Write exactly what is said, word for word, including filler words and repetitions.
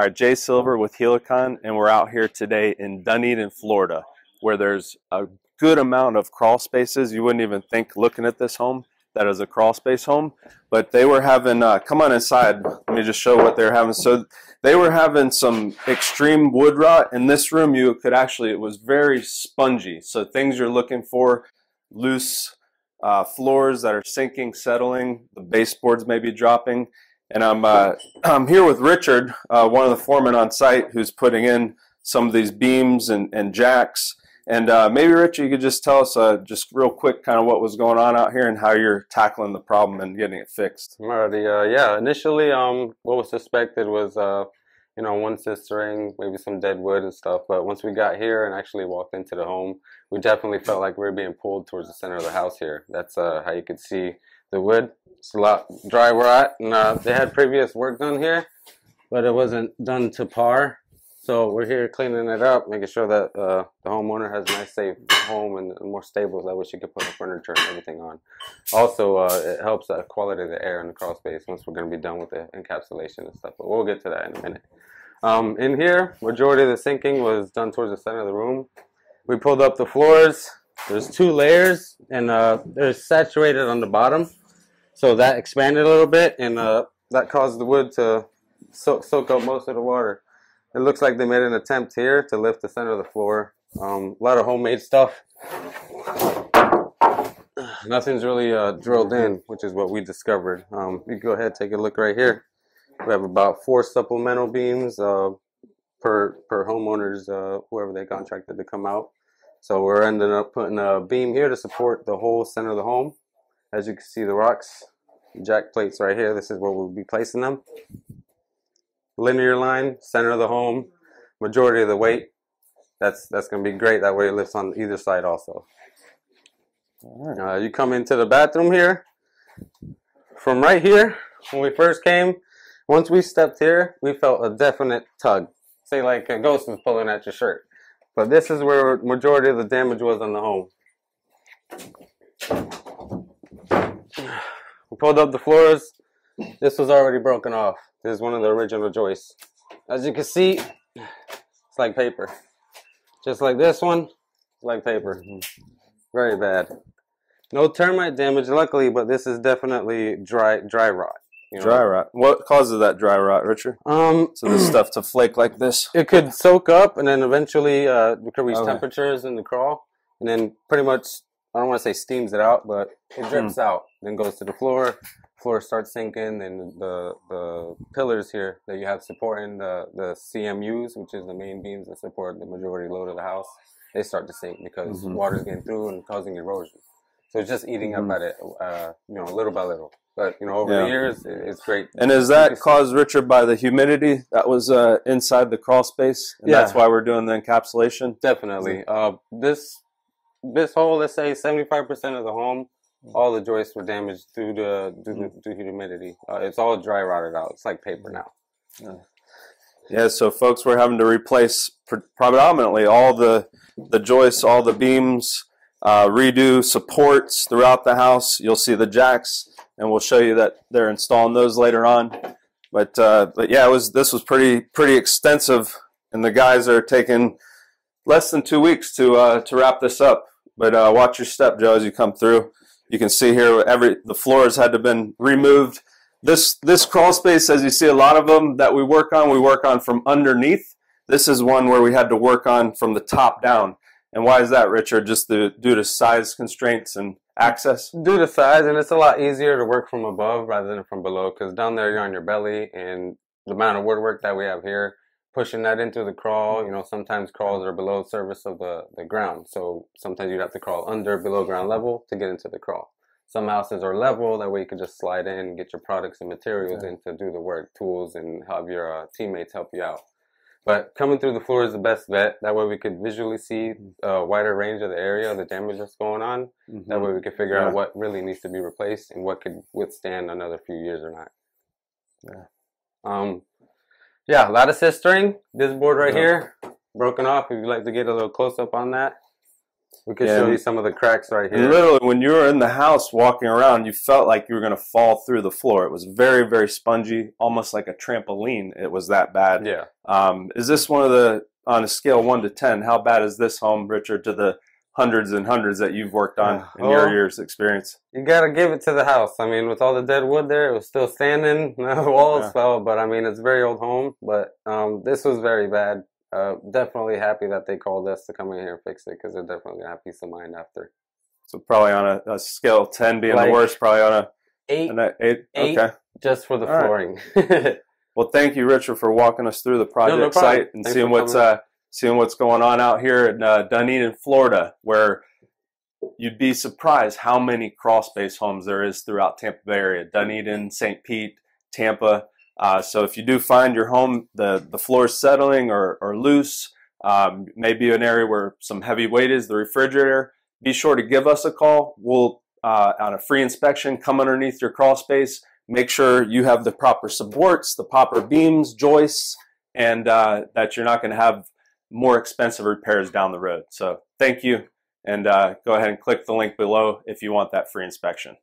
All right, Jay Silver with Helicon, and we're out here today in Dunedin, Florida, where there's a good amount of crawl spaces. You wouldn't even think, looking at this home, that is a crawl space home, but they were having, uh, come on inside, let me just show what they're having. So they were having some extreme wood rot. In this room, you could actually, it was very spongy. So things you're looking for, loose uh, floors that are sinking, settling, the baseboards may be dropping. And I'm, uh, I'm here with Richard, uh, one of the foremen on site, who's putting in some of these beams and, and jacks. And uh, maybe, Richard, you could just tell us uh, just real quick kind of what was going on out here and how you're tackling the problem and getting it fixed. Alrighty, uh, yeah, initially um, what was suspected was, uh, you know, one sistering, maybe some dead wood and stuff. But once we got here and actually walked into the home, we definitely felt like we were being pulled towards the center of the house here. That's uh, how you could see the wood. It's a lot dry rot, and uh, they had previous work done here, but it wasn't done to par. So we're here cleaning it up, making sure that uh, the homeowner has a nice, safe home and more stable. That way she can put the furniture and everything on. Also, uh, it helps the quality of the air in the crawl space once we're going to be done with the encapsulation and stuff. But we'll get to that in a minute. Um, in here, majority of the sinking was done towards the center of the room. We pulled up the floors. There's two layers, and uh, they're saturated on the bottom. So that expanded a little bit, and uh, that caused the wood to soak, soak up most of the water. It looks like they made an attempt here to lift the center of the floor. Um, a lot of homemade stuff. Nothing's really uh, drilled in, which is what we discovered. Um, you can go ahead, take a look right here. We have about four supplemental beams uh, per per homeowners, uh, whoever they contracted to come out. So we're ending up putting a beam here to support the whole center of the home. As you can see, the rocks, jack plates right here. This is where we'll be placing them. Linear line, center of the home, majority of the weight. That's that's going to be great. That way it lifts on either side also. All right. Uh, you come into the bathroom here. From right here, when we first came, once we stepped here, we felt a definite tug. Say like a ghost was pulling at your shirt. But this is where majority of the damage was on the home. We pulled up the floors. This was already broken off. This is one of the original joists. As you can see, it's like paper. Just like this one, it's like paper. Very bad. No termite damage, luckily, but this is definitely dry dry rot. You know? Dry rot. What causes that dry rot, Richard? Um, so this stuff to flake like this? It could soak up and then eventually uh, we could reach okay. temperatures in the crawl. And then pretty much, I don't want to say steams it out, but it drips out. Then goes to the floor. Floor starts sinking, and the the pillars here that you have supporting the the C M Us, which is the main beams that support the majority load of the house, they start to sink because mm-hmm. water's getting through and causing erosion. So it's just eating mm-hmm. up at it, uh, you know, little by little. But you know, over yeah. the years, it, it's great. And is that caused, Richard, by the humidity that was uh, inside the crawl space? And yeah, that's why we're doing the encapsulation. Definitely. Uh, this this whole, let's say, seventy-five percent of the home. All the joists were damaged due to due to, due to humidity. Uh, it's all dry rotted out. It's like paper now. Yeah. yeah. So, folks, we're having to replace predominantly all the the joists, all the beams, uh, redo supports throughout the house. You'll see the jacks, and we'll show you that they're installing those later on. But uh, but yeah, it was this was pretty pretty extensive, and the guys are taking less than two weeks to uh, to wrap this up. But uh, watch your step, Joe, as you come through. You can see here every the floors had to have been removed. This this crawl space, as you see a lot of them that we work on, we work on from underneath. This is one where we had to work on from the top down. And why is that, Richard? Just the, due to size constraints and access? Due to size, and it's a lot easier to work from above rather than from below, because down there you're on your belly, and the amount of woodwork that we have here, pushing that into the crawl, you know, sometimes crawls are below the surface of the, the ground. So sometimes you'd have to crawl under below ground level to get into the crawl. Some houses are level, that way you can just slide in and get your products and materials yeah. in to do the work, tools, and have your uh, teammates help you out. But coming through the floor is the best bet. That way we could visually see a wider range of the area, the damage that's going on. Mm-hmm. That way we could figure yeah. out what really needs to be replaced and what could withstand another few years or not. Yeah. Um, Yeah, a lot of sistering. This board right yeah. here, broken off. If you'd like to get a little close-up on that. We could show you some of the cracks right here. Literally, when you were in the house walking around, you felt like you were going to fall through the floor. It was very, very spongy, almost like a trampoline. It was that bad. Yeah. Um, is this one of the, on a scale one to ten, how bad is this home, Richard, to the hundreds and hundreds that you've worked on in oh, your years' experience? You got to give it to the house. I mean, with all the dead wood there, it was still standing. The walls yeah. fell, but I mean, it's a very old home. But um, this was very bad. Uh, definitely happy that they called us to come in here and fix it, because they're definitely going to have peace of mind after. So probably on a, a scale of ten being like the worst, probably on a eight, an eight, eight okay. just for the all flooring. Right. Well, thank you, Richard, for walking us through the project no, no site and Thanks seeing what's uh, seeing what's going on out here in uh, Dunedin, Florida, where you'd be surprised how many crawl space homes there is throughout Tampa Bay area, Dunedin, Saint Pete, Tampa. Uh, so if you do find your home, the, the floor is settling or, or loose, um, maybe an area where some heavy weight is, the refrigerator, be sure to give us a call. We'll, uh, on a free inspection, come underneath your crawl space, make sure you have the proper supports, the proper beams, joists, and uh, that you're not going to have more expensive repairs down the road. So thank you, and uh, go ahead and click the link below if you want that free inspection.